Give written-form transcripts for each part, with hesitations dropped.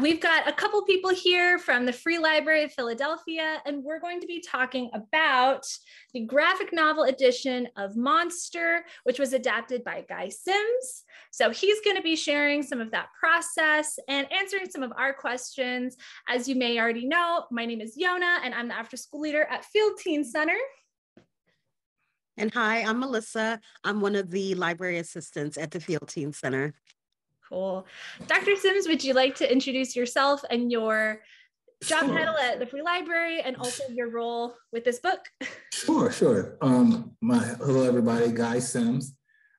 We've got a couple people here from the Free Library of Philadelphia, and we're going to be talking about the graphic novel edition of Monster, which was adapted by Guy Sims. So he's going to be sharing some of that process and answering some of our questions. As you may already know, my name is Yona, and I'm the after-school leader at Field Teen Center. And hi, I'm Melissa. I'm one of the library assistants at the Field Teen Center. Cool. Dr. Sims, would you like to introduce yourself and your job title at the Free Library and also your role with this book? Sure. Hello, everybody. Guy Sims.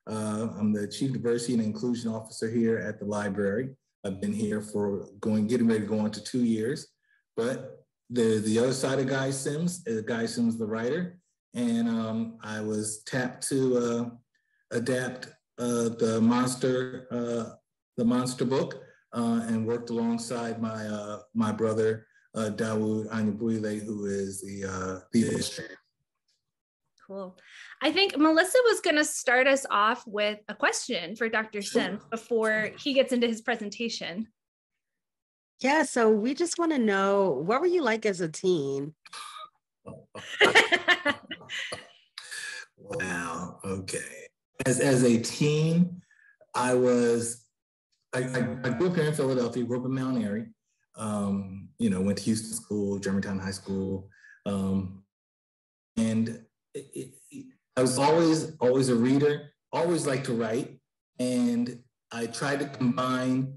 I'm the Chief Diversity and Inclusion Officer here at the library. I've been here for getting ready to go on to 2 years. But the other side of Guy Sims is Guy Sims, the writer. And I was tapped to adapt the Monster book, and worked alongside my my brother Dawud Anyabwile, who is the illustrator. Cool. I think Melissa was going to start us off with a question for Dr. Sims before he gets into his presentation. Yeah. So we just want to know, what were you like as a teen? Wow. Okay. As a teen, I grew up here in Philadelphia, grew up in Mount Airy, you know, went to Houston School, Germantown High School, and I was always a reader, always liked to write, and I tried to combine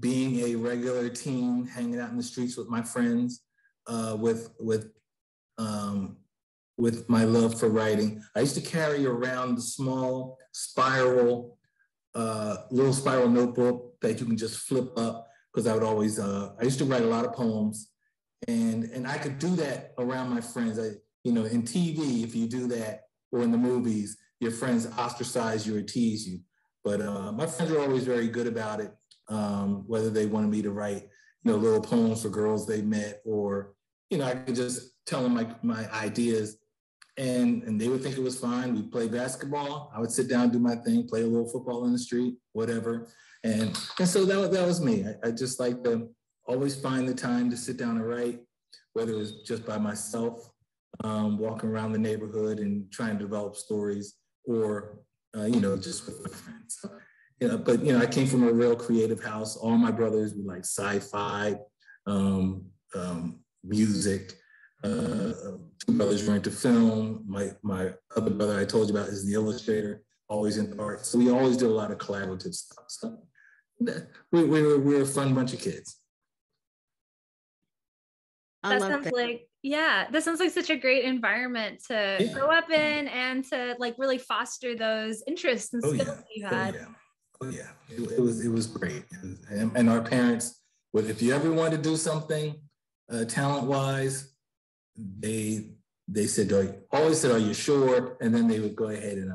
being a regular teen, hanging out in the streets with my friends, with my love for writing. I used to carry around the small spiral, little spiral notebook that you can just flip up, because I would always, I used to write a lot of poems, and I could do that around my friends. You know, in TV, if you do that, or in the movies, your friends ostracize you or tease you. But my friends were always very good about it, whether they wanted me to write, you know, little poems for girls they met, or, you know, I could just tell them my ideas. And they would think it was fine. We'd play basketball. I would sit down, do my thing, play a little football in the street, whatever. And so that was me. I just like to always find the time to sit down and write, whether it was just by myself, walking around the neighborhood and trying to develop stories, or, you know, just with my friends. So, you know, but, you know, I came from a real creative house. All my brothers, we like sci-fi, music. Two brothers were into film. My other brother I told you about is the illustrator, always in art. So we always did a lot of collaborative stuff. So we were a fun bunch of kids. Yeah, that sounds like such a great environment to grow up in, and to like really foster those interests and skills that you had. It was great. And our parents, if you ever wanted to do something talent-wise, they said, always said, "Are you sure?" And then they would go ahead and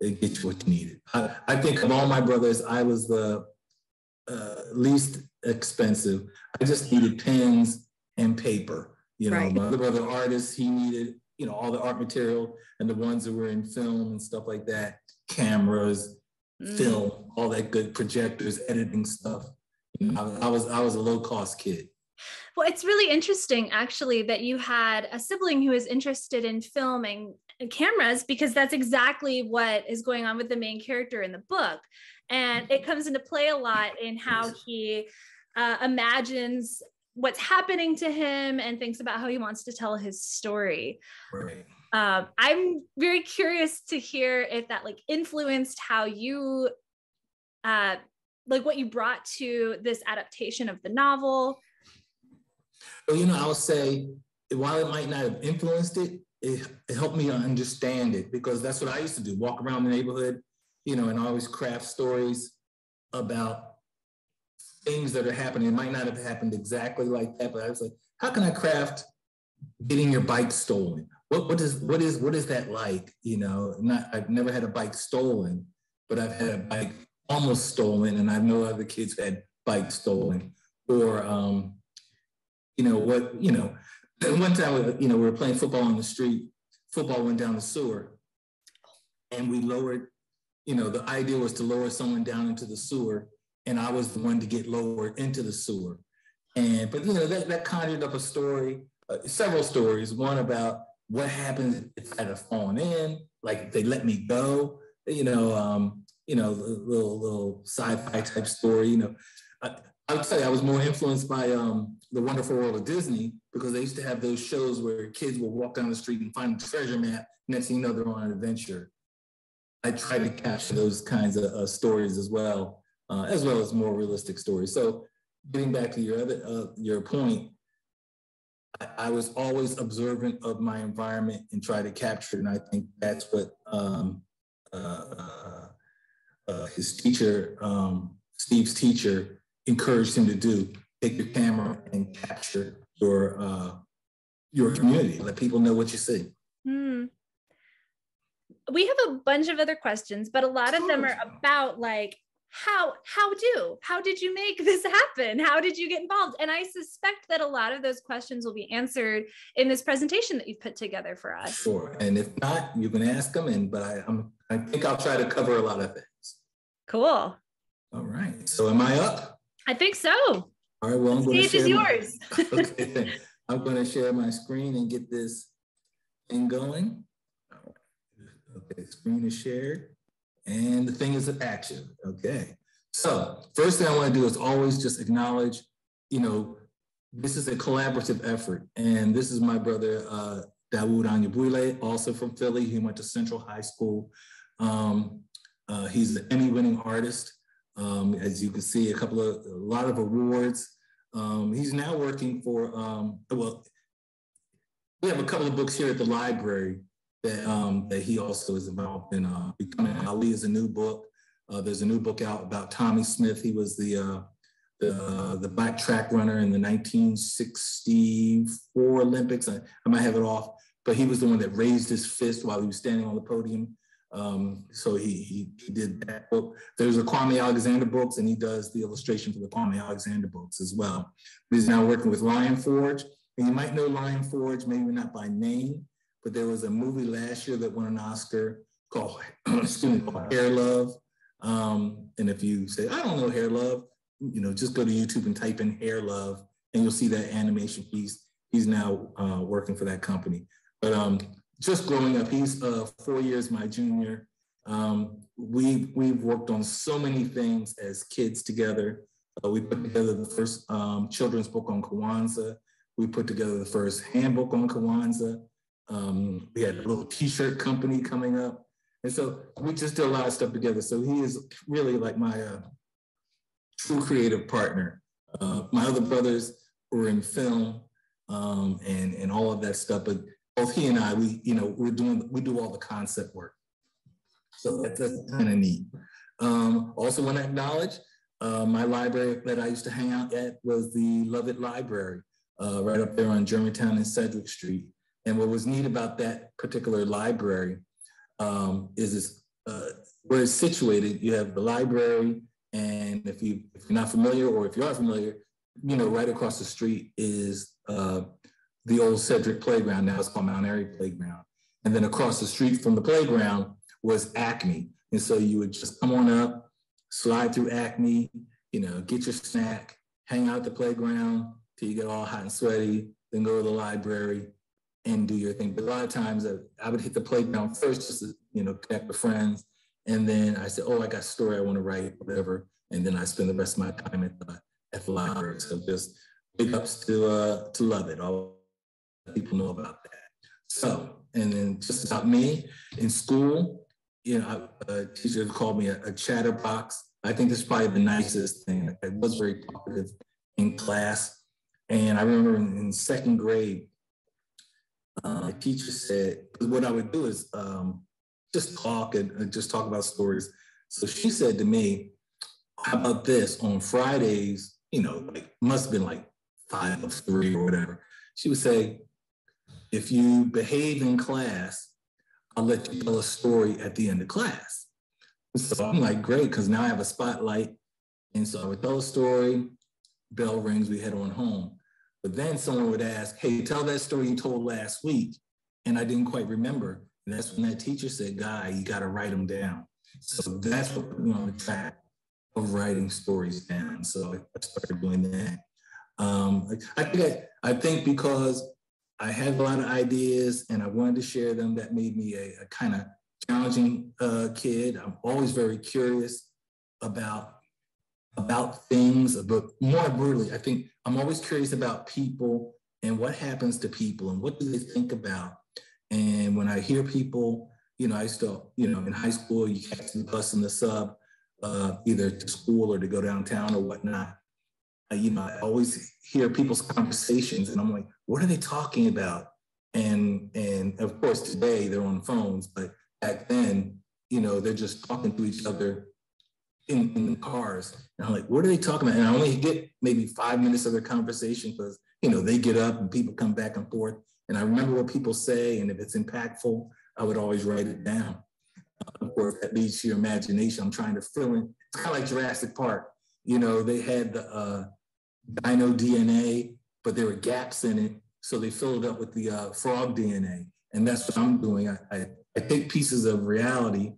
they'd get you what you needed. I think of all my brothers, I was the least expensive. I just needed pens and paper. You know, my other brother, artist, he needed, you know, all the art material, and the ones that were in film and stuff like that, cameras, film, all that good, projectors, editing stuff. You know, I was a low-cost kid. Well, it's really interesting, actually, that you had a sibling who is interested in filming cameras, because that's exactly what is going on with the main character in the book. And it comes into play a lot in how he imagines what's happening to him and thinks about how he wants to tell his story. Right. I'm very curious to hear if that like influenced how you, like what you brought to this adaptation of the novel. Well, you know, I'll say, while it might not have influenced it, it helped me understand it, because that's what I used to do, walk around the neighborhood, you know, and always craft stories about things that are happening. It might not have happened exactly like that, but I was like, how can I craft getting your bike stolen? What is that like? You know, I've never had a bike stolen, but I've had a bike almost stolen, and I know other kids had bikes stolen, or, you know, one time, you know, we were playing football on the street, football went down the sewer, and we lowered, you know, the idea was to lower someone down into the sewer and I was the one to get lowered into the sewer. And, but you know, that conjured up a story, several stories, one about what happens if I'd have fallen in, like they let me go, you know, little sci-fi type story, you know. I would say I was more influenced by The Wonderful World of Disney, because they used to have those shows where kids will walk down the street and find a treasure map. Next thing you know, they're on an adventure. I tried to capture those kinds of stories as well as more realistic stories. So getting back to your point, I was always observant of my environment and try to capture it. And I think that's what his teacher, Steve's teacher, encouraged him to do. Take your camera and capture your community. Let people know what you see. Mm. We have a bunch of other questions, but a lot of them are about like, how did you make this happen? How did you get involved? And I suspect that a lot of those questions will be answered in this presentation that you've put together for us. Sure, and if not, you can ask them, but I think I'll try to cover a lot of things. Cool. All right, so am I up? I think so. All right, well, I'm going to share yours. Okay. I'm going to share my screen and get this thing going. Okay, screen is shared. And the thing is action. Okay. So first thing I want to do is always just acknowledge, you know, this is a collaborative effort. And this is my brother, Dawud Anyabwile, also from Philly. He went to Central High School. He's an Emmy-winning artist. As you can see, a lot of awards. He's now working for, well, we have a couple of books here at the library that he also is involved in. Becoming Ali is a new book. There's a new book out about Tommy Smith. He was the black track runner in the 1964 Olympics. I might have it off, but he was the one that raised his fist while he was standing on the podium. So he did that book. There's a Kwame Alexander books, and he does the illustration for the Kwame Alexander books as well. He's now working with Lion Forge, and you might know Lion Forge, maybe not by name, but there was a movie last year that won an Oscar called, called Hair Love. And if you say, I don't know Hair Love, you know, just go to YouTube and type in Hair Love and you'll see that animation piece. He's now working for that company. But just growing up, he's 4 years my junior. We've worked on so many things as kids together. We put together the first children's book on Kwanzaa. We put together the first handbook on Kwanzaa. We had a little t-shirt company coming up. And so we just did a lot of stuff together. So he is really like my true creative partner. My other brothers were in film and all of that stuff, but both he and I, we do all the concept work. So that's kind of neat. Also want to acknowledge my library that I used to hang out at was the Lovett Library, right up there on Germantown and Cedric Street. And what was neat about that particular library is where it's situated. You have the library, and if you're not familiar, or if you are familiar, you know, right across the street is the old Cedric Playground. Now it's called Mount Airy Playground. And then across the street from the playground was Acme. And so you would just come on up, slide through Acme, you know, get your snack, hang out at the playground till you get all hot and sweaty, then go to the library and do your thing. But a lot of times I would hit the playground first just to, you know, connect with friends. And then I said, oh, I got a story I want to write, whatever. And then I spend the rest of my time at the library. So just big ups to Lovett. All people know about that. So, and then just about me in school, you know, a teacher called me a chatterbox. I think this is probably the nicest thing. I was very talkative in class. And I remember in second grade, the teacher said, what I would do is just talk and just talk about stories. So she said to me, how about this on Fridays, you know, like must've been like 5 of 3 or whatever. She would say, if you behave in class, I'll let you tell a story at the end of class. So I'm like, great, because now I have a spotlight. And so I would tell a story, bell rings, we head on home. But then someone would ask, hey, tell that story you told last week. And I didn't quite remember. And that's when that teacher said, Guy, you got to write them down. So that's what we're on the track. of writing stories down. So I started doing that. I think because I had a lot of ideas and I wanted to share them, that made me a kind of challenging kid. I'm always very curious about things, but more brutally, I think I'm always curious about people and what happens to people and what do they think about. And when I hear people, you know, I used to, you know, in high school, you catch the bus and the sub, either to school or to go downtown or whatnot. You know, I always hear people's conversations and I'm like, what are they talking about? And of course today they're on phones, but back then, you know, they're just talking to each other in the cars. And I'm like, what are they talking about? And I only get maybe 5 minutes of their conversation because, you know, they get up and people come back and forth. And I remember what people say, and if it's impactful, I would always write it down. Of course, that leads to your imagination. I'm trying to fill in. It's kind of like Jurassic Park. You know, they had the dino DNA, but there were gaps in it. So they filled it up with the frog DNA. And that's what I'm doing. I take pieces of reality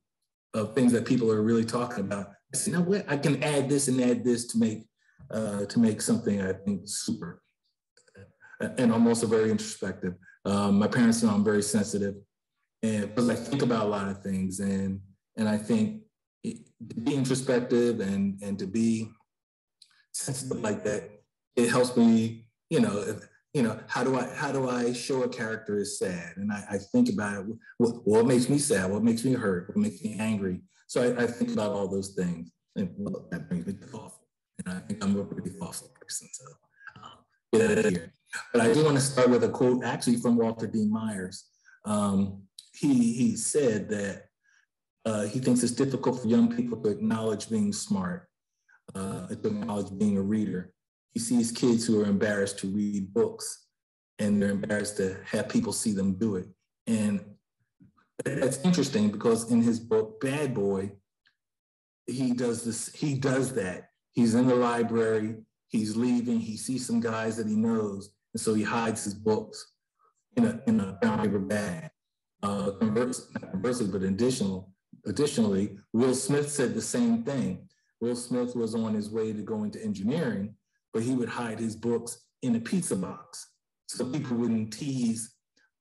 of things that people are really talking about. I say, you know what? I can add this and add this to make something, I think, super. And I'm also very introspective. My parents know I'm very sensitive. And because I think about a lot of things, and I think to be introspective and to be sensitive like that, it helps me. You know, if, you know, how do I show a character is sad, and I think about it. What makes me sad? What makes me hurt? What makes me angry? So I think about all those things, and well, that brings me to thoughtful. And I think I'm a pretty thoughtful person. So get out of here. But I do want to start with a quote actually from Walter Dean Myers. He said that he thinks it's difficult for young people to acknowledge being smart, to acknowledge being a reader. He sees kids who are embarrassed to read books, and they're embarrassed to have people see them do it. And that's interesting because in his book, Bad Boy, he does this, he does that. He's in the library, he's leaving, he sees some guys that he knows, and so he hides his books in a brown paper bag. Additionally, Will Smith said the same thing. Will Smith was on his way to go into engineering, but he would hide his books in a pizza box so people wouldn't tease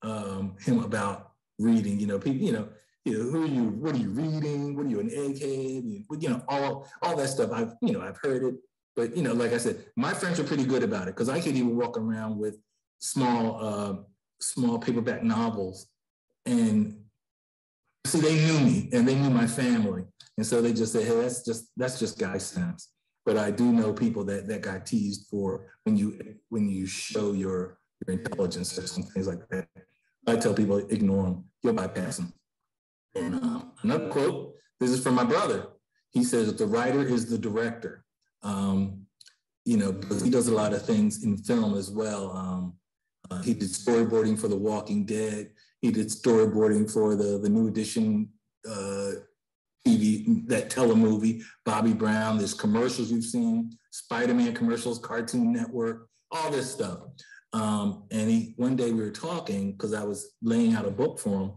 him about reading. You know, people, you know, who are you? What are you reading? What are you, an egghead? You know, all that stuff. I've heard it, but you know, like I said, my friends are pretty good about it because I could even walk around with small paperback novels. And so they knew me and they knew my family. And so they just said, hey, that's just Guy Sims. But I do know people that got teased for when you show your intelligence or some things like that. I tell people, ignore them, you'll bypass them. And another quote, this is from my brother. He says that the writer is the director. You know, because he does a lot of things in film as well. He did storyboarding for The Walking Dead. He did storyboarding for the New Edition TV, that telemovie, Bobby Brown. There's commercials you've seen, Spider-Man commercials, Cartoon Network, all this stuff. And one day we were talking because I was laying out a book for him.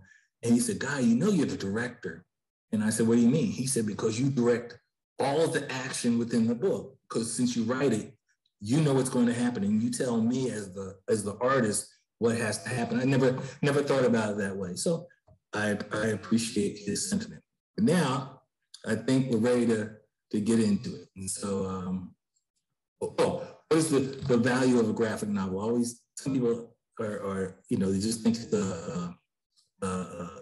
And he said, Guy, you know you're the director. And I said, what do you mean? He said, because you direct all of the action within the book. Because since you write it, you know what's going to happen. And you tell me as the artist what has to happen. I never thought about it that way. So I appreciate his sentiment. But now I think we're ready to get into it. And so, what is the value of a graphic novel? Always, some people are you know, they just think it's a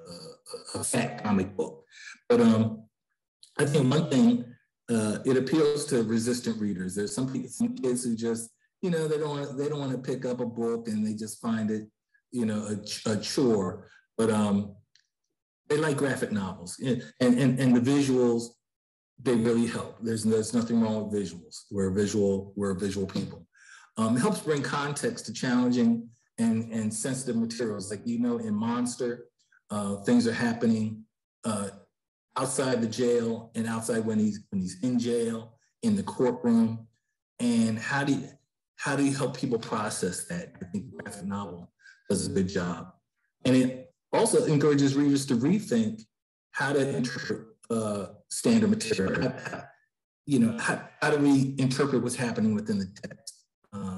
fat comic book. But I think one thing, it appeals to resistant readers. There's some kids who just, you know, they don't want to pick up a book and they just find it, you know, a chore. But they like graphic novels and the visuals, they really help. There's nothing wrong with visuals. We're visual people. It helps bring context to challenging and sensitive materials. Like, you know, in Monster, things are happening outside the jail and outside when he's in jail, in the courtroom. And how do you help people process that? I think the graphic novel does a good job. And it also encourages readers to rethink how to interpret standard material. you know, how do we interpret what's happening within the text?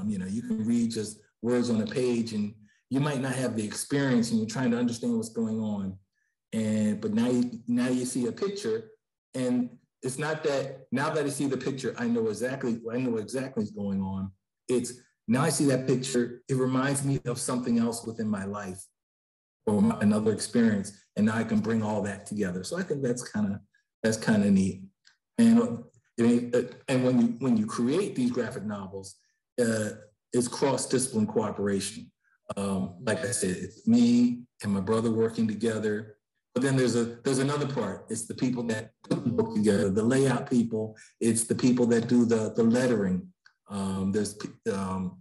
You know, you can read just words on a page and you might not have the experience and you're trying to understand what's going on. And, but now you see a picture, and it's not that now that I see the picture, I know exactly what's going on. It's now I see that picture, it reminds me of something else within my life or another experience. And now I can bring all that together. So I think that's kind of neat. And when you create these graphic novels, it's cross-discipline cooperation. Like I said, it's me and my brother working together. But then there's another part. It's the people that put the book together, the layout people. It's the people that do the lettering. There's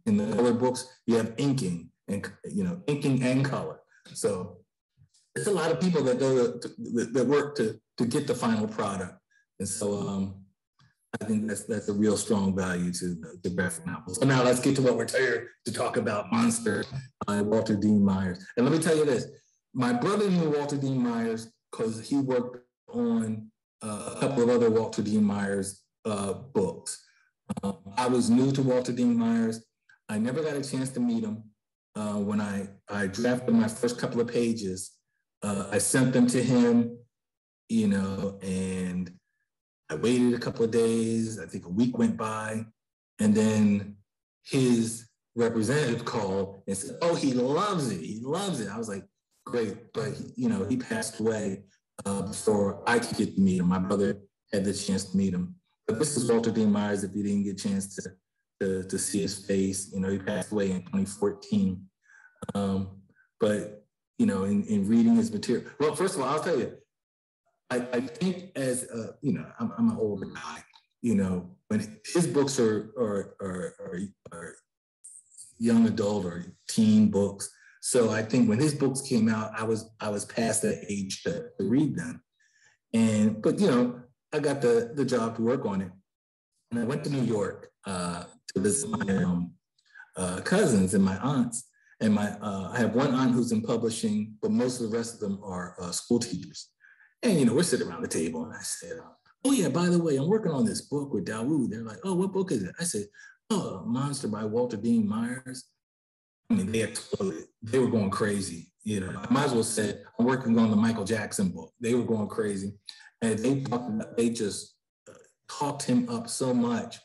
in the color books, you have inking and inking and color. So there's a lot of people that work to get the final product. And so I think that's a real strong value to the graphic novels. So now let's get to what we're here to talk about, Monster by Walter Dean Myers. And let me tell you this, my brother knew Walter Dean Myers because he worked on a couple of other Walter Dean Myers books. I was new to Walter Dean Myers. I never got a chance to meet him. When I drafted my first couple of pages, I sent them to him, and I waited a couple of days, I think a week went by, and then his representative called and said, oh, he loves it, he loves it. I was like, great, but he passed away before I could get to meet him. My brother had the chance to meet him. But this is Walter Dean Myers, if you didn't get a chance to see his face. He passed away in 2014. But, in reading his material, well, first of all, I'll tell you, I think as, I'm an older guy, when his books are young adult or teen books. So I think when his books came out, I was past that age to read them. But I got the job to work on it. And I went to New York to visit my cousins and my aunts. And I have one aunt who's in publishing, but most of the rest of them are school teachers. And, we're sitting around the table, and I said, oh, yeah, by the way, I'm working on this book with Dawud. They're like, oh, what book is it? I said, oh, Monster by Walter Dean Myers. I mean, they exploded. They were going crazy. I might as well say, I'm working on the Michael Jackson book. They were going crazy. And they just talked him up so much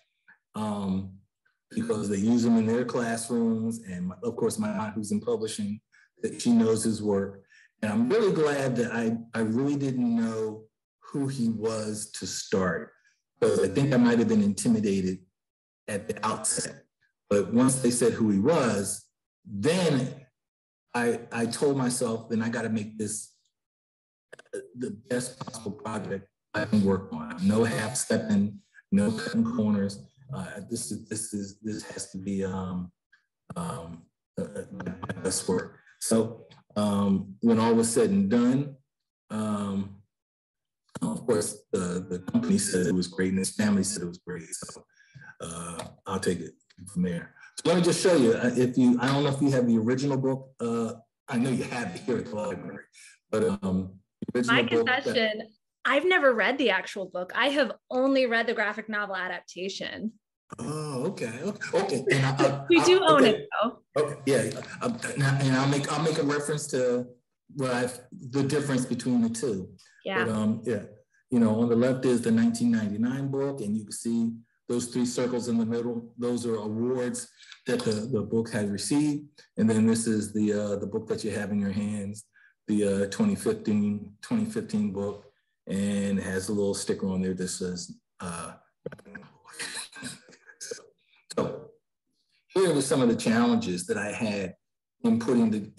because they use him in their classrooms. And, of course, my aunt, who's in publishing, that she knows his work. And I'm really glad that I really didn't know who he was to start, because I think I might have been intimidated at the outset. But once they said who he was, then I told myself, then I got to make this the best possible project I can work on. No half stepping, no cutting corners. This has to be my best work. So. When all was said and done, of course, the company said it was great and his family said it was great. So I'll take it from there. So let me just show you, I don't know if you have the original book. I know you have it here at the library, but the original book. My confession, I've never read the actual book. I have only read the graphic novel adaptation. Oh, okay. And we own it, though. Okay, yeah. And I'll make a reference to the difference between the two. Yeah. But, on the left is the 1999 book, and you can see those three circles in the middle. Those are awards that the book has received, and then this is the book that you have in your hands, the 2015 book, and it has a little sticker on there that says. So here were some of the challenges that I had in doing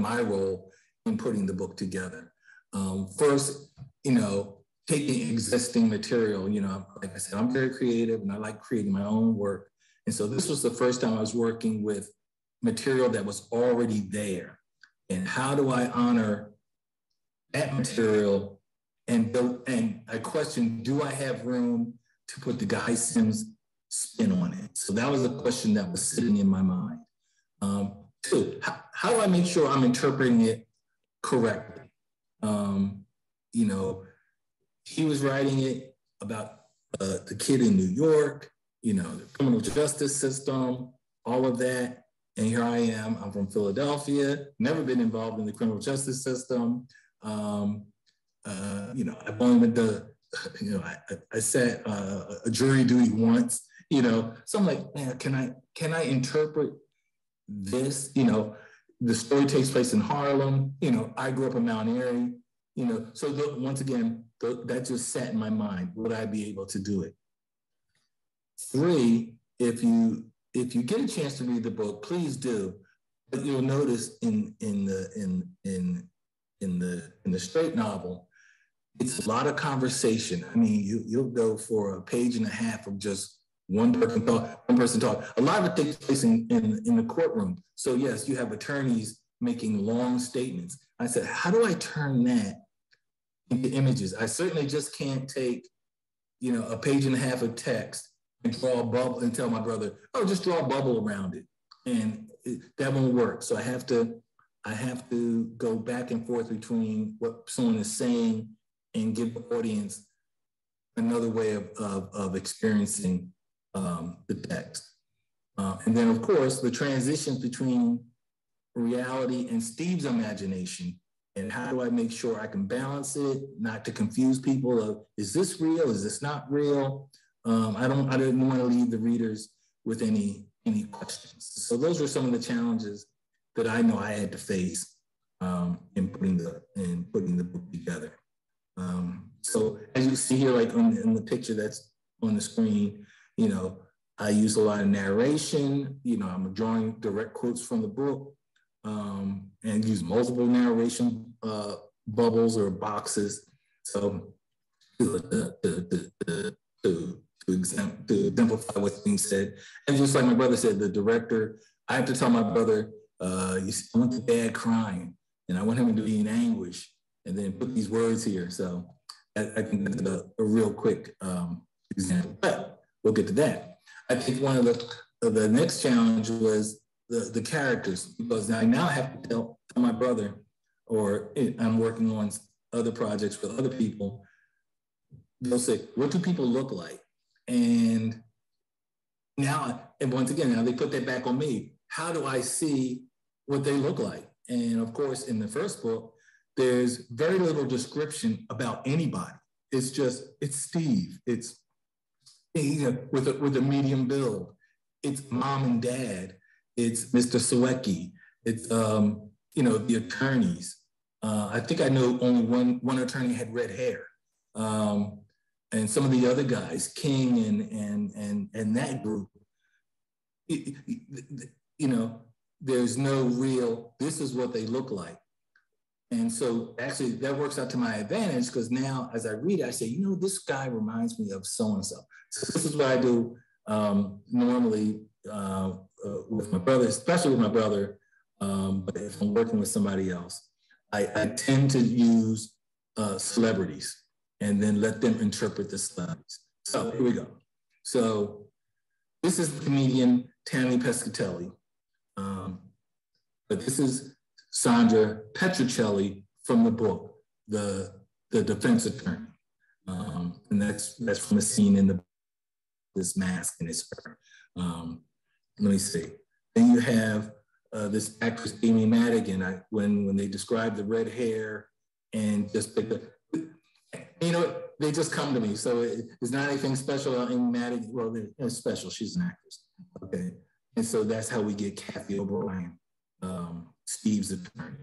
my role in putting the book together. First, taking existing material, like I said, I'm very creative and I like creating my own work. And so this was the first time I was working with material that was already there. And how do I honor that material? And I questioned, do I have room to put the Guy Sims spin on it? So that was a question that was sitting in my mind. Two, how do I make sure I'm interpreting it correctly? He was writing it about the kid in New York, you know, the criminal justice system, all of that. And here I am, I'm from Philadelphia, never been involved in the criminal justice system. You know, I've only been to, you know, I sat a jury duty once, you know, so I'm like, man, can I interpret this? You know, the story takes place in Harlem, you know, I grew up in Mount Airy, you know, so once again, that just sat in my mind, would I be able to do it? Three, if you get a chance to read the book, please do. But you'll notice in the straight novel, it's a lot of conversation. I mean, you'll go for a page and a half of just one person talk. A lot of it takes place in the courtroom. So yes, you have attorneys making long statements. I said, how do I turn that into images? I certainly just can't take, you know, a page and a half of text and draw a bubble and tell my brother, oh, just draw a bubble around it. And that won't work. So I have to go back and forth between what someone is saying and give the audience another way of experiencing the text. And then of course, the transitions between reality and Steve's imagination. And how do I make sure I can balance it, not to confuse people of, is this real, is this not real? I didn't want to leave the readers with any questions. So those were some of the challenges that I know I had to face in putting the book together. So as you see here, like in the picture that's on the screen, you know, I use a lot of narration. You know, I'm drawing direct quotes from the book and use multiple narration bubbles or boxes. So to exemplify what's being said. And just like my brother said, the director, I have to tell my brother, you see, I want the dad crying and I want him to be in anguish and then put these words here. So I think that's a real quick example, but we'll get to that. I think one of the next challenge was the characters, because I now have to tell my brother, or I'm working on other projects with other people, they'll say, what do people look like? And now, and once again, now they put that back on me. How do I see what they look like? And of course, in the first book, there's very little description about anybody. It's just, it's Steve. It's with a medium build. It's mom and dad. It's Mr. Sawicki. It's, you know, the attorneys. I think I know only one attorney had red hair. And some of the other guys, King and that group, you know, there's no real, this is what they look like. And so actually that works out to my advantage, because now as I read, I say, you know, this guy reminds me of so-and-so. So this is what I do normally with my brother, especially with my brother, but if I'm working with somebody else, I tend to use celebrities and then let them interpret the slides. So here we go. So this is comedian Tammy Pescatelli. But this is Sandra Petruccelli from the book, the defense attorney. And that's from a scene in the this mask and it's her. Let me see. Then you have this actress, Amy Madigan. When they describe the red hair and just pick up, you know, they just come to me. So it's not anything special about Amy Madigan. Well, it's special, she's an actress, okay? And so that's how we get Kathy O'Brien, Steve's attorney.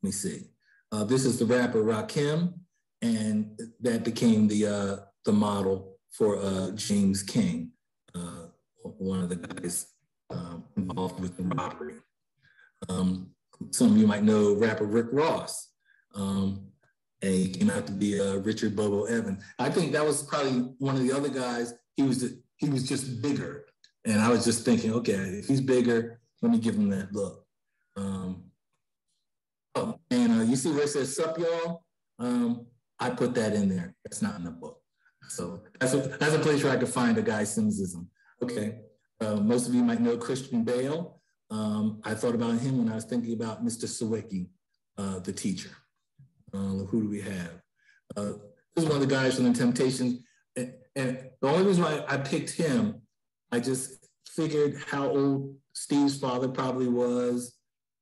Let me see. This is the rapper Rakim, and that became the model for James King, one of the guys involved with the robbery. Some of you might know rapper Rick Ross. And he came out to be Richard Bobo Evan. I think that was probably one of the other guys. He was just bigger. And I was just thinking, okay, if he's bigger, let me give him that look. You see where it says, sup, y'all? I put that in there. That's not in the book. So that's a place where I could find a Guy Simsism. Okay. Most of you might know Christian Bale. I thought about him when I was thinking about Mr. Sawicki, the teacher. Who do we have? He was one of the guys from The Temptations. And the only reason why I picked him, I just figured how old Steve's father probably was.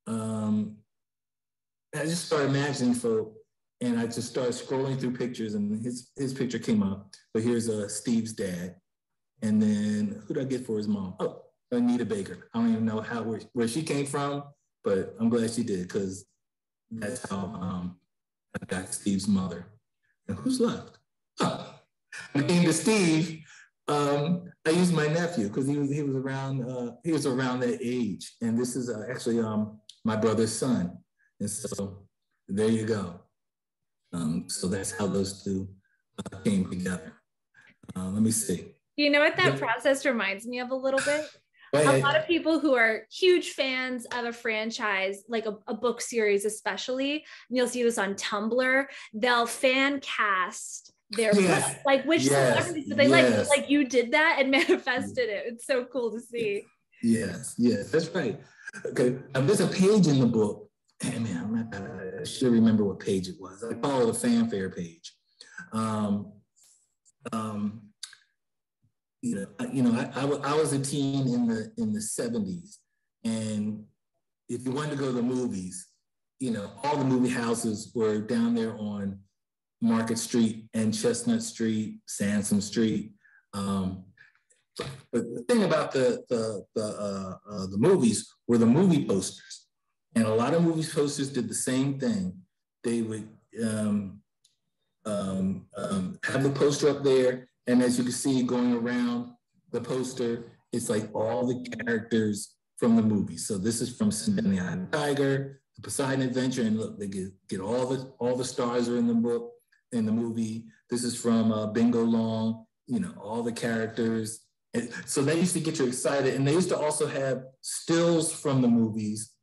I just started imagining folk, and I just started scrolling through pictures, and his picture came up. But here's Steve's dad. And then who did I get for his mom? Oh, Anita Baker. I don't even know how where she came from, but I'm glad she did, because that's how I got Steve's mother. And who's left? Oh, I named Steve. I used my nephew because he was around that age, and this is actually my brother's son. And so there you go. So that's how those two came together. Let me see. You know what that process reminds me of a little bit? A lot of people who are huge fans of a franchise, like a book series especially, and you'll see this on Tumblr, they'll fan cast their book, like which celebrities that they like. Like you did that and manifested it. It's so cool to see. Yes, that's right. Okay, there's a page in the book. Hey, man, I should remember what page it was. I follow the fanfare page. I was a teen in the 70s, and if you wanted to go to the movies, all the movie houses were down there on Market Street and Chestnut Street, Sansom Street. But the thing about the movies were the movie posters, and a lot of movie posters did the same thing. They would have the poster up there. And as you can see, going around the poster, it's like all the characters from the movie. So this is from Cinderella and Tiger, the Poseidon Adventure, and look, they get all the stars are in the book, in the movie. This is from Bingo Long, all the characters. And so they used to get you excited, and they used to also have stills from the movies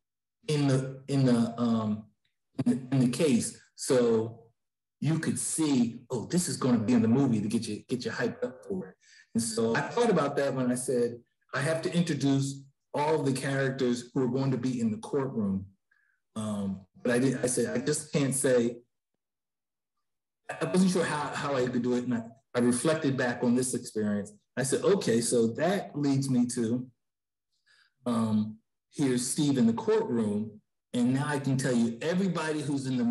in the case. So you could see, oh, this is going to be in the movie, to get you hyped up for it. And so I thought about that when I said, I have to introduce all of the characters who are going to be in the courtroom. But I said, I just can't say, I wasn't sure how I could do it. And I reflected back on this experience. I said, okay, so that leads me to, here's Steve in the courtroom. And now I can tell you everybody who's in the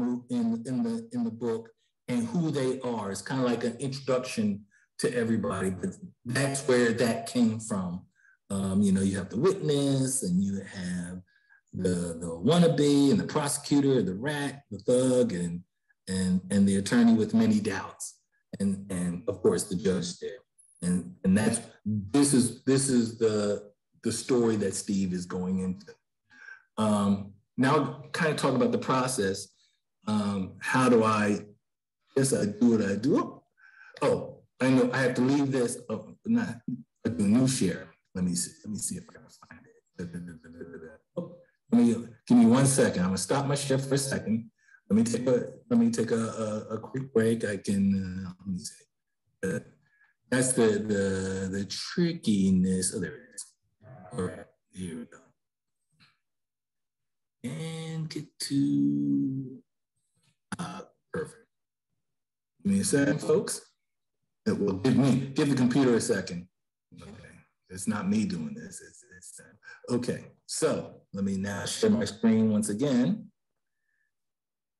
in the book, and who they are. It's kind of like an introduction to everybody, but that's where that came from. You have the witness, and you have the wannabe, and the prosecutor, the rat, the thug, and the attorney with many doubts, and of course the judge there. And this is the story that Steve is going into. Now kind of talk about the process. How do I do what I do? Oh, I know I have to leave this. Oh, not a new share. Let me see if I can find it. Oh, give me 1 second. I'm gonna stop my share for a second. Let me take a quick break. I can that's the trickiness. Oh, there it is. All right, here we go. And get to perfect. Give me a second, folks. It will give the computer a second. Okay, it's not me doing this. It's okay. So let me now share my screen once again.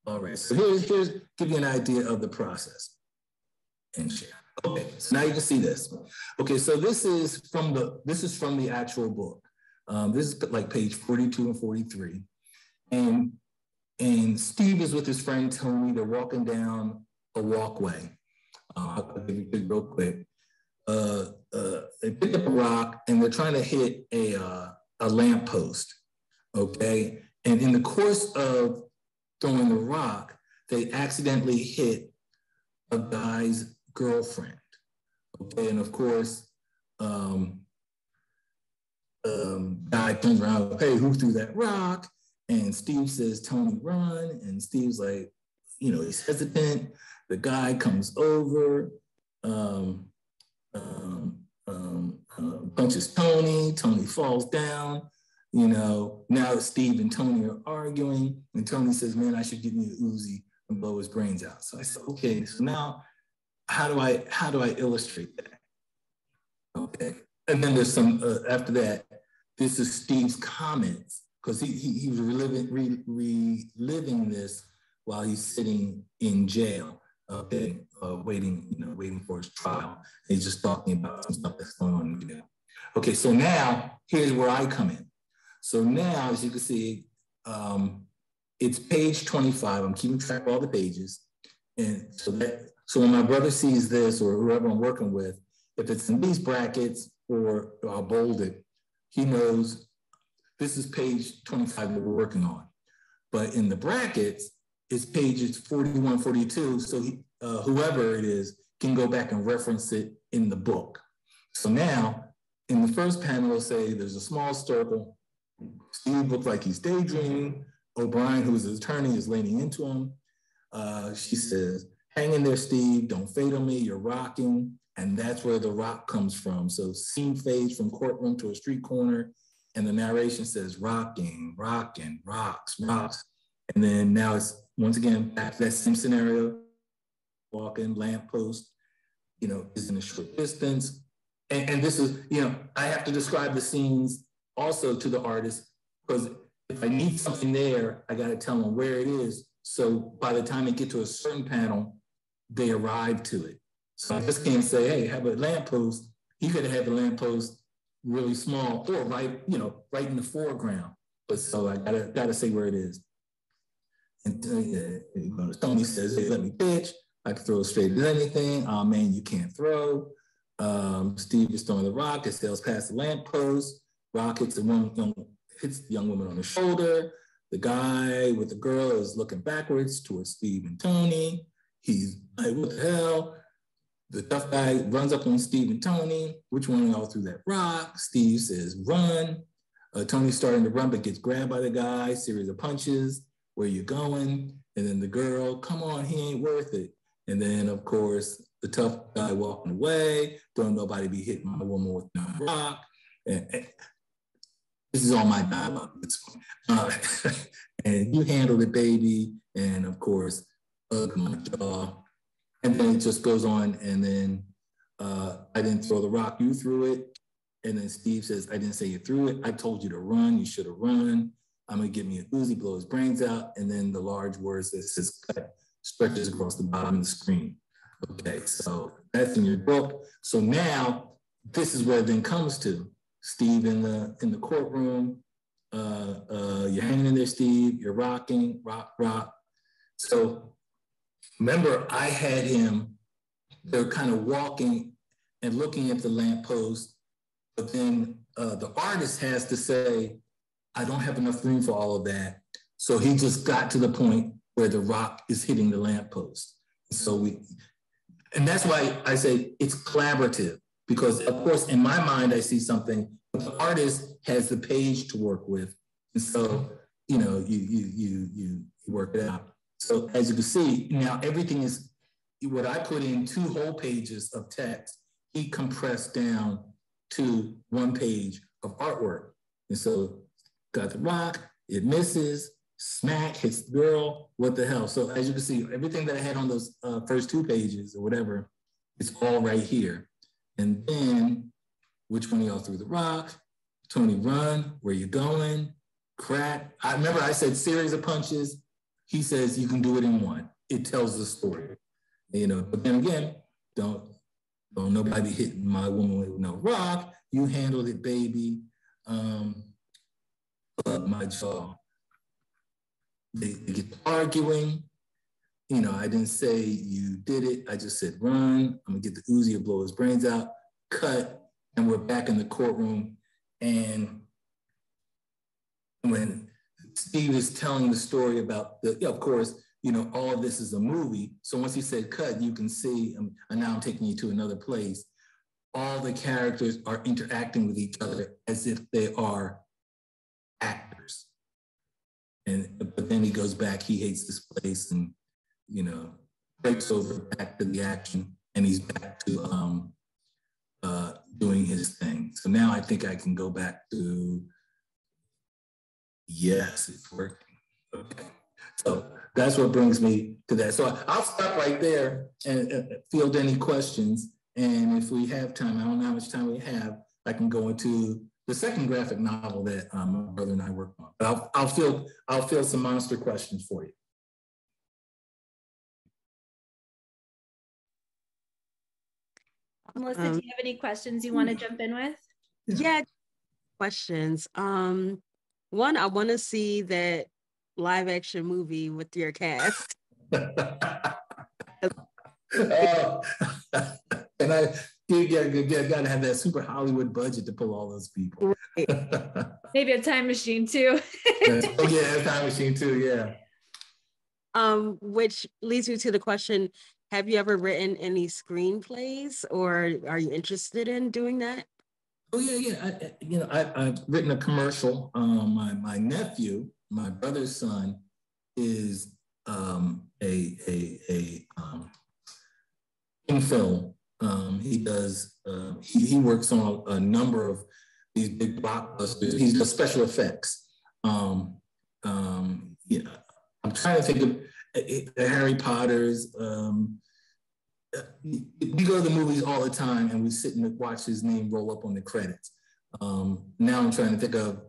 All right. So here's give you an idea of the process. And share. Okay. So now you can see this. Okay. So this is from the actual book. This is like page 42 and 43. And Steve is with his friend Tony. They're walking down a walkway. I'll give you a picture real quick. They pick up a rock, and they're trying to hit a lamppost, okay? And in the course of throwing the rock, they accidentally hit a guy's girlfriend, okay? And of course, guy turns around, hey, who threw that rock? And Steve says, Tony, run. And Steve's like, he's hesitant. The guy comes over, punches Tony. Tony falls down. Now Steve and Tony are arguing. And Tony says, man, I should give you an Uzi and blow his brains out. So I said, okay, so now how do I illustrate that? Okay, and then there's some after that. This is Steve's comments, because he was reliving this while he's sitting in jail. Okay, waiting for his trial. He's just talking about some stuff that's going on. Okay, so now here's where I come in. So now, as you can see, it's page 25. I'm keeping track of all the pages, and so when my brother sees this or whoever I'm working with, if it's in these brackets or I'll bold it, he knows this is page 25 that we're working on. But in the brackets, it's pages 41, 42. So whoever it is can go back and reference it in the book. So now in the first panel, say there's a small circle. Steve looks like he's daydreaming. O'Brien, who's his attorney, is leaning into him. She says, hang in there, Steve. Don't fade on me. You're rocking. And that's where the rock comes from. So scene fades from courtroom to a street corner. And the narration says, rocking, rocking, rocks, rocks. And then now it's, once again, back to that same scenario. Walking, lamppost, is in a short distance. And this is, I have to describe the scenes also to the artist, because if I need something there, I got to tell them where it is. So by the time they get to a certain panel, they arrive to it. So I just can't say, hey, have a lamppost. He could have had the lamppost really small or right in the foreground. But so I gotta say where it is. And Tony says, hey, let me pitch. I can throw straight at anything. Oh man, you can't throw. Steve is throwing the rock. It sails past the lamppost. Rock hits the young woman on the shoulder. The guy with the girl is looking backwards towards Steve and Tony. He's like, what the hell? The tough guy runs up on Steve and Tony. Which one of y'all threw that rock? Steve says, run. Tony's starting to run, but gets grabbed by the guy. Series of punches. Where you going? And then the girl, come on, he ain't worth it. And then, of course, the tough guy walking away. Don't nobody be hitting my woman with no rock. And this is all my dialogue. And you handle it, baby. And, of course, hug my jaw. And then it just goes on, and then I didn't throw the rock, you threw it. And then Steve says, I didn't say you threw it. I told you to run, you should have run. I'm gonna give me an Uzi, blow his brains out. And then the large words that says cut stretches across the bottom of the screen. Okay, so that's in your book. So now this is where it then comes to. Steve in the courtroom, you're hanging in there, Steve, you're rocking, rock, rock. So, remember, I had him, they're kind of walking and looking at the lamppost, but then the artist has to say, I don't have enough room for all of that. So he just got to the point where the rock is hitting the lamppost. So and that's why I say it's collaborative, because of course, in my mind, I see something, but the artist has the page to work with. And so, you work it out. So as you can see, now everything is, what I put in 2 whole pages of text, he compressed down to 1 page of artwork. And so got the rock, it misses, smack, hits the girl, what the hell? So as you can see, everything that I had on those first 2 pages or whatever, it's all right here. And then, which one of y'all threw the rock? Tony, run, where you going? Crack, I remember I said series of punches. He says, you can do it in 1. It tells the story, But then again, don't nobody hitting my woman with no rock. You handled it, baby. My jaw. They get arguing. I didn't say you did it. I just said, run. I'm going to get the Uzi and blow his brains out. Cut. And we're back in the courtroom. And when Steve is telling the story about the, of course, all of this is a movie. So once he said cut, you can see, and now I'm taking you to another place. All the characters are interacting with each other as if they are actors. But then he goes back, he hates this place and, breaks over back to the action and he's back to doing his thing. So now I think I can go back to, yes, it's working. Okay. So that's what brings me to that. So I'll stop right there and field any questions. And if we have time, I don't know how much time we have, I can go into the second graphic novel that my brother and I worked on. But I'll field some monster questions for you. Melissa, do you have any questions you want to jump in with? Yeah, questions. One, I want to see that live action movie with your cast. And you gotta have that super Hollywood budget to pull all those people. Right. Maybe a time machine too. Oh yeah, a time machine too, yeah. Which leads me to the question, have you ever written any screenplays, or are you interested in doing that? Oh yeah, yeah. I've written a commercial. My nephew, my brother's son, is a film. He works on a number of these big blockbusters. He's the special effects. I'm trying to think of the Harry Potters. We go to the movies all the time and we sit and watch his name roll up on the credits. Now I'm trying to think of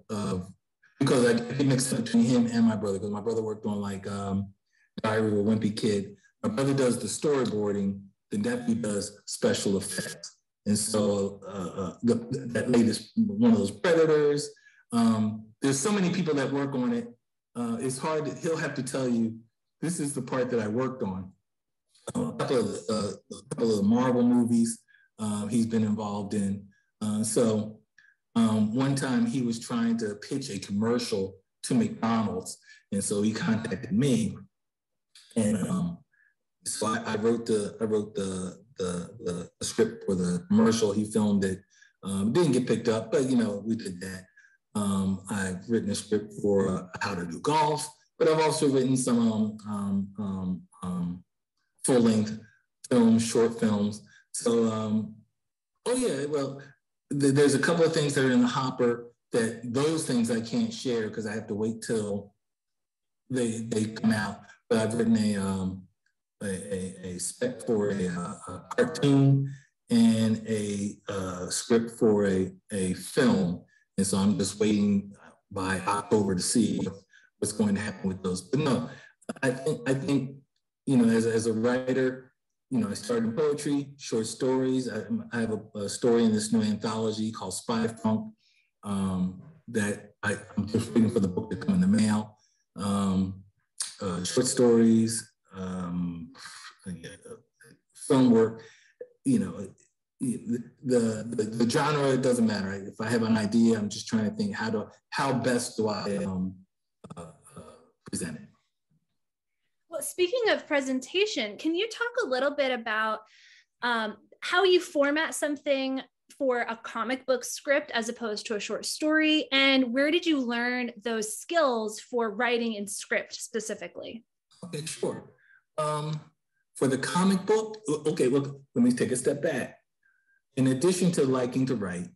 because I get mixed up between him and my brother, because my brother worked on like Diary of a Wimpy Kid. My brother does the storyboarding, the nephew does special effects. And so that latest one of those Predators. There's so many people that work on it. It's hard, he'll have to tell you, this is the part that I worked on. A couple of Marvel movies he's been involved in. One time he was trying to pitch a commercial to McDonald's, and so he contacted me, and so I wrote the script for the commercial. He filmed it, didn't get picked up, but we did that. I've written a script for how to do golf, but I've also written some full-length films, short films. So, oh yeah, well, there's a couple of things that are in the hopper that those things I can't share because I have to wait till they come out. But I've written a spec for a cartoon and a script for a film. And so I'm just waiting by October to see what's going to happen with those. But no, I think as a writer, I started poetry, short stories. I have a story in this new anthology called Spy Funk that I'm just waiting for the book to come in the mail. Short stories, film work, the genre, it doesn't matter. If I have an idea, I'm just trying to think how best do I present it. Well, speaking of presentation, can you talk a little bit about how you format something for a comic book script as opposed to a short story? And where did you learn those skills for writing and script specifically? Okay, sure. For the comic book, okay, look, let me take a step back. In addition to liking to write,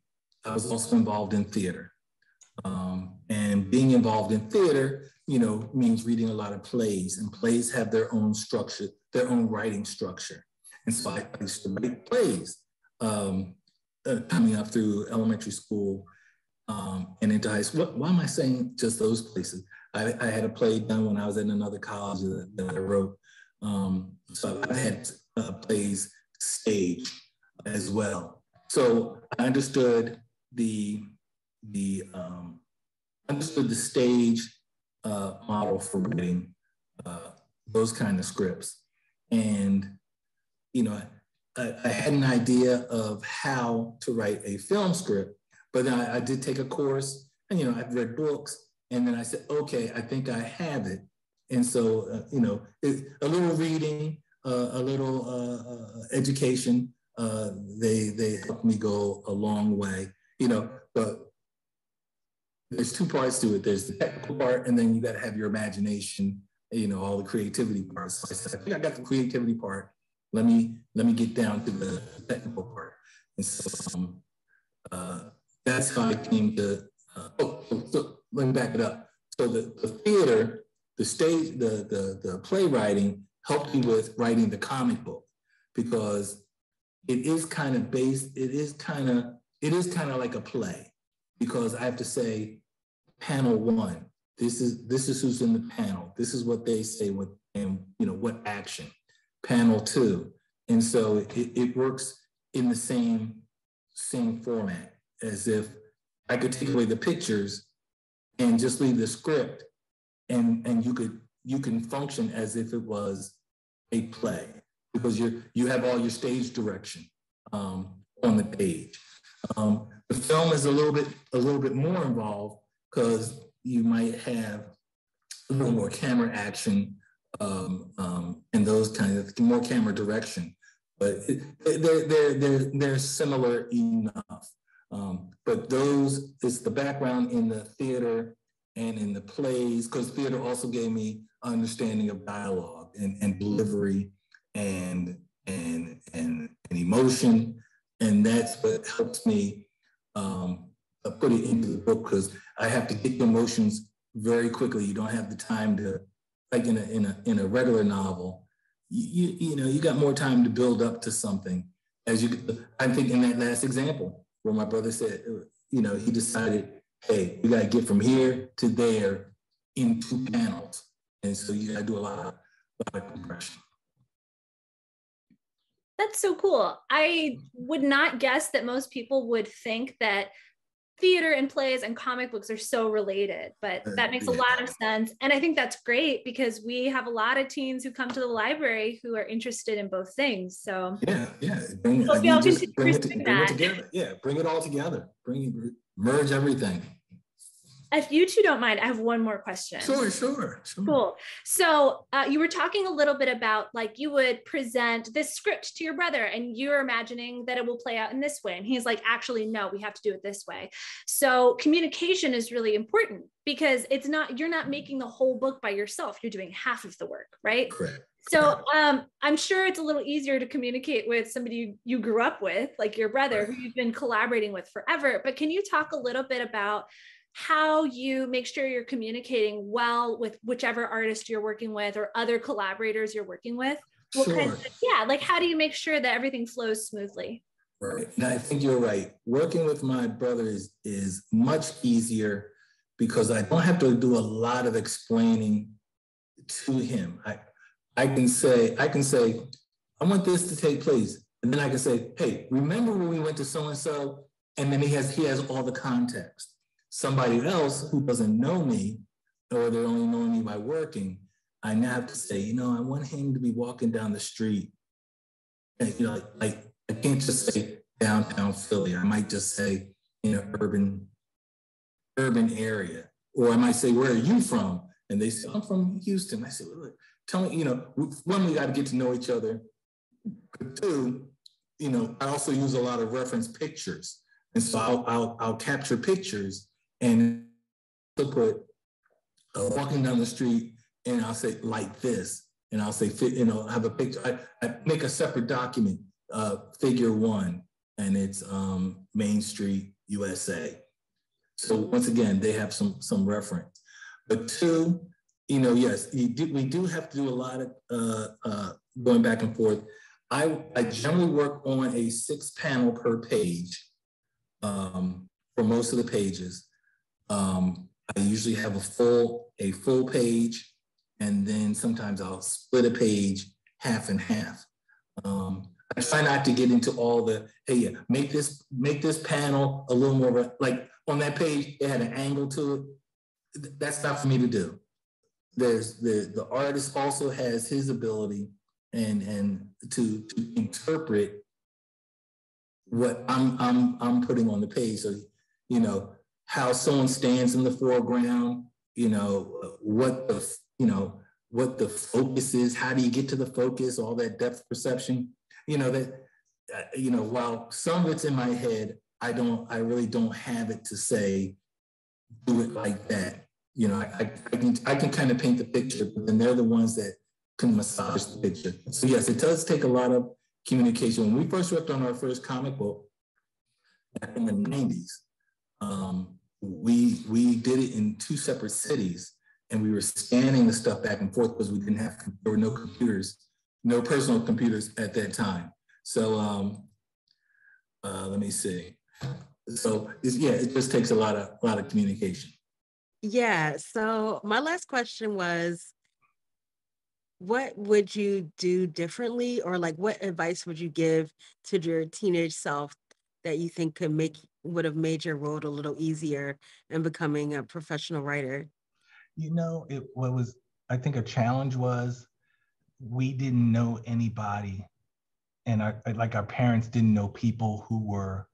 I was also involved in theater. And being involved in theater, means reading a lot of plays, and plays have their own structure, their own writing structure. And so I used to write plays coming up through elementary school and into high school. Why am I saying just those places? I had a play done when I was in another college that I wrote. So I had plays staged as well. So I understood the stage model for writing those kind of scripts. And, I had an idea of how to write a film script, but then I did take a course and, I've read books, and then I said, okay, I think I have it. And so, a little reading, a little education, they helped me go a long way, but there's two parts to it. There's the technical part, and then you got to have your imagination, all the creativity parts. So I said, I think I got the creativity part. Let me get down to the technical part. And so that's how I came to, let me back it up. So the theater the stage, the playwriting helped me with writing the comic book, because it is kind of based, it is kind of like a play, because I have to say, panel one, this is who's in the panel. This is what they say, what action. Panel two, and so it works in the same format, as if I could take away the pictures and just leave the script, and you can function as if it was a play, because you have all your stage direction on the page. The film is a little bit more involved, because you might have a little more camera action and those kinds of more camera direction, but they're similar enough. But those is the background in the theater and in the plays, because theater also gave me understanding of dialogue and delivery and emotion, and that's what helps me put it into the book, because I have to get the emotions very quickly. You don't have the time to, like in a regular novel, you got more time to build up to something. As you, I think in that last example where my brother said, he decided, hey, we got to get from here to there in 2 panels, and so you got to do a lot of compression. That's so cool. I would not guess that most people would think that theater and plays and comic books are so related, but that makes a lot of sense. And I think that's great, because we have a lot of teens who come to the library who are interested in both things. So yeah. Bring it all together. Merge everything. If you two don't mind, I have one more question. Sure. Cool. So you were talking a little bit about, like, you would present this script to your brother and you're imagining that it will play out in this way. And he's like, actually, no, we have to do it this way. So communication is really important, because it's not, you're not making the whole book by yourself. You're doing half of the work, right? Correct. So I'm sure it's a little easier to communicate with somebody you grew up with, like your brother, who you've been collaborating with forever. But can you talk a little bit about how you make sure you're communicating well with whichever artist you're working with or other collaborators you're working with? How do you make sure that everything flows smoothly? Right, and I think you're right. Working with my brother is much easier, because I don't have to do a lot of explaining to him. I can say, I want this to take place. And then I can say, hey, remember when we went to so-and-so? And then he has all the context. Somebody else who doesn't know me, or they're only knowing me by working, I now have to say, I want him to be walking down the street. And, I can't just say downtown Philly. I might just say in an urban area. Or I might say, where are you from? And they say, I'm from Houston. I say, look, tell me, one, we got to get to know each other. But two, I also use a lot of reference pictures. And so I'll capture pictures and put walking down the street, and I'll say like this, and I'll say, have a picture. I make a separate document, figure one, and it's Main Street, USA. So once again, they have some reference. But two, yes, we do have to do a lot of going back and forth. I generally work on a 6 panel per page for most of the pages. I usually have a full page, and then sometimes I'll split a page half and half. I try not to get into all the, make this panel a little more, like on that page, it had an angle to it. That's not for me to do. There's the artist also has his ability and to interpret what I'm putting on the page. So, how someone stands in the foreground, what the focus is, how do you get to the focus, all that depth perception, while some of it's in my head, I really don't have it to say, do it like that. I can kind of paint the picture, but then they're the ones that can massage the picture. So yes, it does take a lot of communication. When we first worked on our first comic book back in the 90s, we did it in 2 separate cities, and we were scanning the stuff back and forth because we didn't have, there were no computers, no personal computers at that time. So let me see. So yeah, it just takes a lot of communication. Yeah, so my last question was, what would you do differently, or like what advice would you give to your teenage self that you think could make, would have made your road a little easier in becoming a professional writer? You know, what was, I think a challenge was we didn't know anybody, and our parents didn't know people who were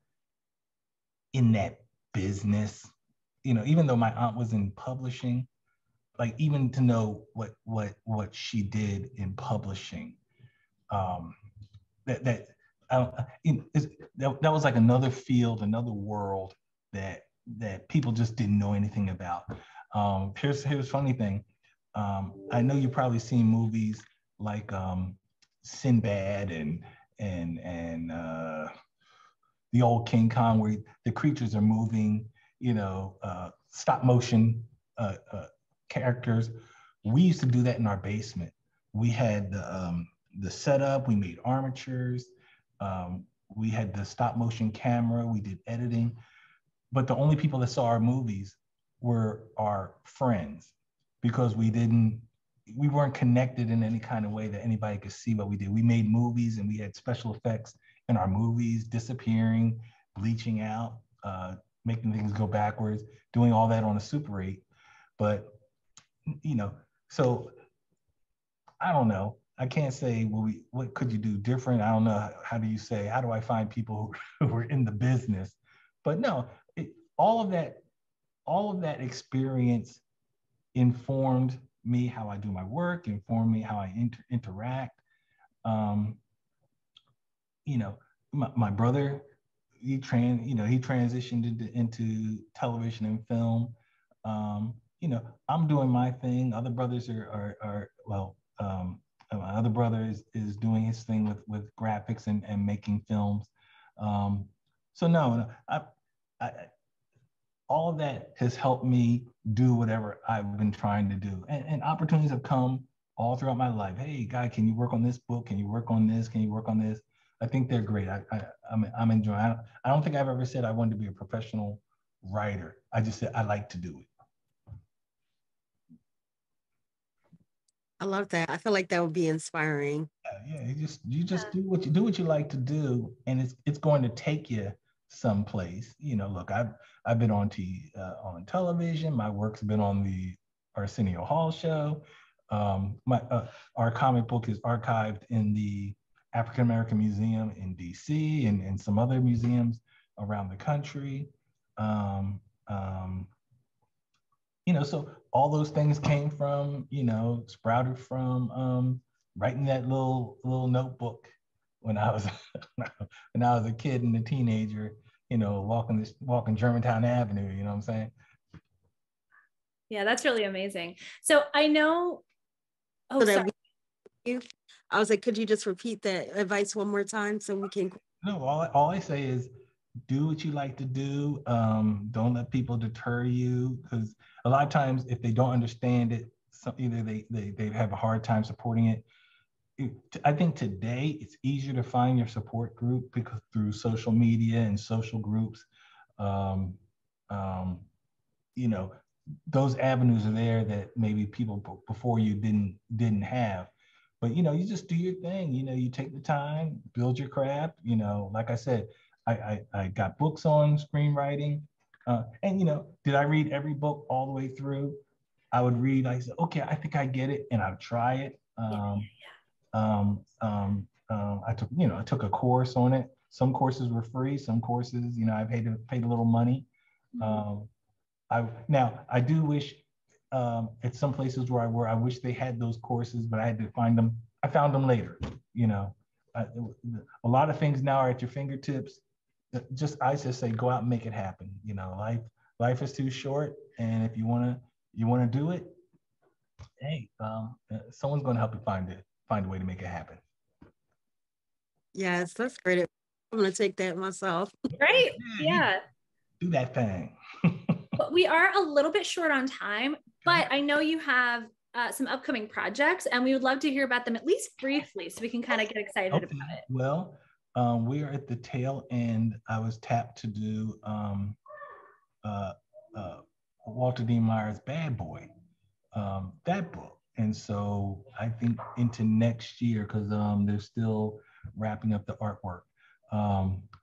in that business. You know, even though my aunt was in publishing, like even to know what she did in publishing, that was like another field, another world that people just didn't know anything about. Here's a funny thing. I know you've probably seen movies like Sinbad and the old King Kong, where the creatures are moving, you know, stop motion characters. We used to do that in our basement. We had the setup, we made armatures, we had the stop motion camera, we did editing, but the only people that saw our movies were our friends, because we weren't connected in any kind of way that anybody could see what we did. We made movies and we had special effects in our movies, disappearing, bleaching out, making things go backwards, doing all that on a Super 8. But, you know, so I don't know. I can't say, well, what could you do different? I don't know. How do you say, how do I find people who are in the business? But no, all of that experience informed me how I do my work, informed me how I interact. You know, my brother, he transitioned into television and film. You know, I'm doing my thing. Other brothers my other brother is doing his thing with graphics and making films. So no, all of that has helped me do whatever I've been trying to do. And opportunities have come all throughout my life. Hey, Guy, can you work on this book? Can you work on this? Can you work on this? I think they're great. I'm enjoying it. I don't think I've ever said I wanted to be a professional writer. I just said I like to do it. I love that. I feel like that would be inspiring. Yeah, you just do what you like to do, and it's going to take you someplace. You know, look, I've been on television. My work's been on the Arsenio Hall show. Our comic book is archived in the African American Museum in DC and some other museums around the country. You know, so all those things came from, you know, sprouted from writing that little notebook when I was a kid and a teenager, you know, walking Germantown Avenue, you know what I'm saying? Yeah, that's really amazing. So I know, I was like, could you just repeat that advice one more time so we can? No, all I say is, do what you like to do. Don't let people deter you, because a lot of times if they don't understand it, either they have a hard time supporting it. I think today it's easier to find your support group because through social media and social groups, you know, those avenues are there that maybe people before you didn't have. But, you know, you just do your thing. You know, you take the time, build your craft. You know, like I said, I got books on screenwriting, and you know, did I read every book all the way through? I would read. I said, okay, I think I get it, and I'd try it. I took a course on it. Some courses were free. Some courses, you know, I paid a little money. I do wish at some places where I were, I wish they had those courses, but I had to find them. I found them later. You know, a lot of things now are at your fingertips. I just say, go out and make it happen. You know, life is too short, and if you wanna do it, hey, someone's gonna help you find a way to make it happen. Yes, that's great. I'm gonna take that myself. Right? Yeah. Do that thing. But we are a little bit short on time. But I know you have some upcoming projects, and we would love to hear about them at least briefly so we can kind of get excited about it. Well, we are at the tail end. I was tapped to do Walter Dean Myers' Bad Boy, that book. And so I think into next year, because they're still wrapping up the artwork.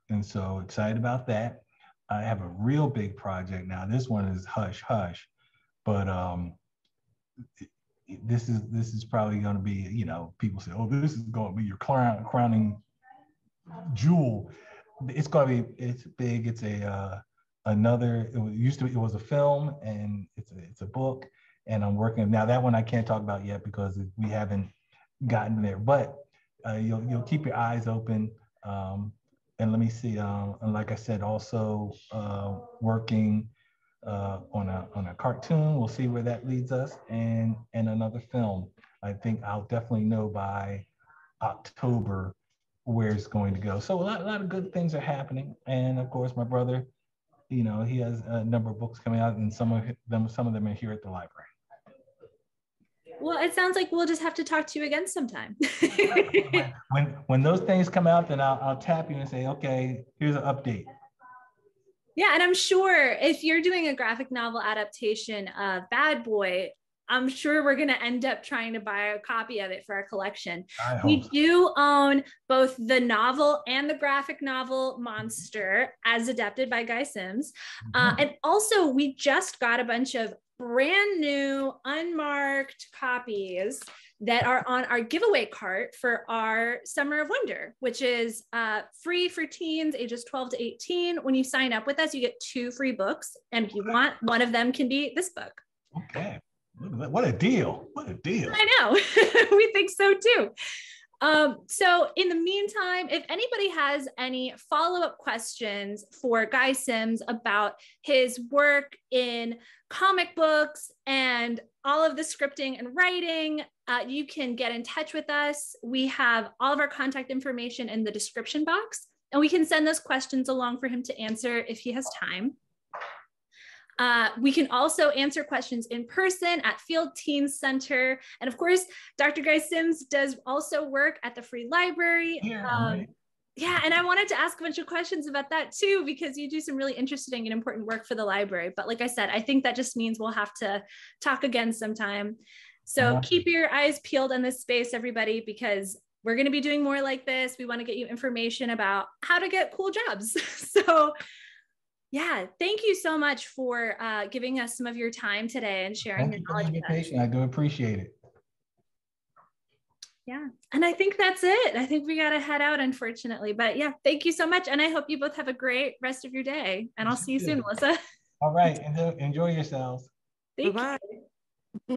And so excited about that. I have a real big project now. This one is hush hush, but this is probably going to be, you know, people say, oh, this is going to be your crowning jewel. It's going to be, it's big. It's a it was a film, and it's a book, and I'm working now. That one I can't talk about yet because we haven't gotten there. But you'll keep your eyes open. And let me see, and like I said, also working on a cartoon. We'll see where that leads us, and another film. I think I'll definitely know by October where it's going to go. So a lot of good things are happening. And of course, my brother, you know, he has a number of books coming out, and some of them are here at the library. Well, it sounds like we'll just have to talk to you again sometime. when those things come out, then I'll tap you and say, okay, here's an update. Yeah, and I'm sure if you're doing a graphic novel adaptation of Bad Boy, I'm sure we're gonna end up trying to buy a copy of it for our collection. We do own both the novel and the graphic novel Monster, as adapted by Guy Sims. Mm-hmm. And also we just got a bunch of brand new unmarked copies that are on our giveaway cart for our Summer of Wonder, which is free for teens ages 12 to 18. When you sign up with us, you get 2 free books, and if you want, one of them can be this book. Okay, what a deal, what a deal. I know, we think so too. So in the meantime, if anybody has any follow-up questions for Guy Sims about his work in comic books and all of the scripting and writing, you can get in touch with us. We have all of our contact information in the description box, and we can send those questions along for him to answer if he has time. We can also answer questions in person at Field Teen Center. And of course, Dr. Guy Sims does also work at the Free Library. Yeah, right. Yeah, and I wanted to ask a bunch of questions about that too, because you do some really interesting and important work for the library. But like I said, I think that just means we'll have to talk again sometime. So keep your eyes peeled on this space, everybody, because we're gonna be doing more like this. We wanna get you information about how to get cool jobs. So. Yeah, thank you so much for giving us some of your time today and sharing your knowledge with us. I do appreciate it. Yeah, and I think that's it. I think we got to head out, unfortunately. But yeah, thank you so much. And I hope you both have a great rest of your day. And I'll see you soon, Melissa. All right, and enjoy yourselves. Thank you. Bye-bye.